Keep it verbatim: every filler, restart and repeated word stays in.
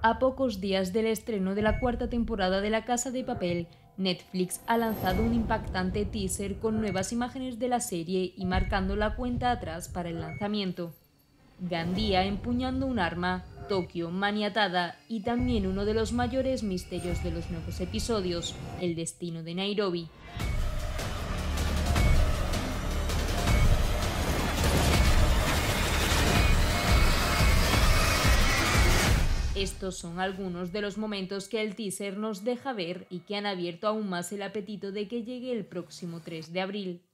A pocos días del estreno de la cuarta temporada de La Casa de Papel, Netflix ha lanzado un impactante teaser con nuevas imágenes de la serie y marcando la cuenta atrás para el lanzamiento. Gandía empuñando un arma, Tokio maniatada y también uno de los mayores misterios de los nuevos episodios, el destino de Nairobi. Estos son algunos de los momentos que el teaser nos deja ver y que han abierto aún más el apetito de que llegue el próximo tres de abril.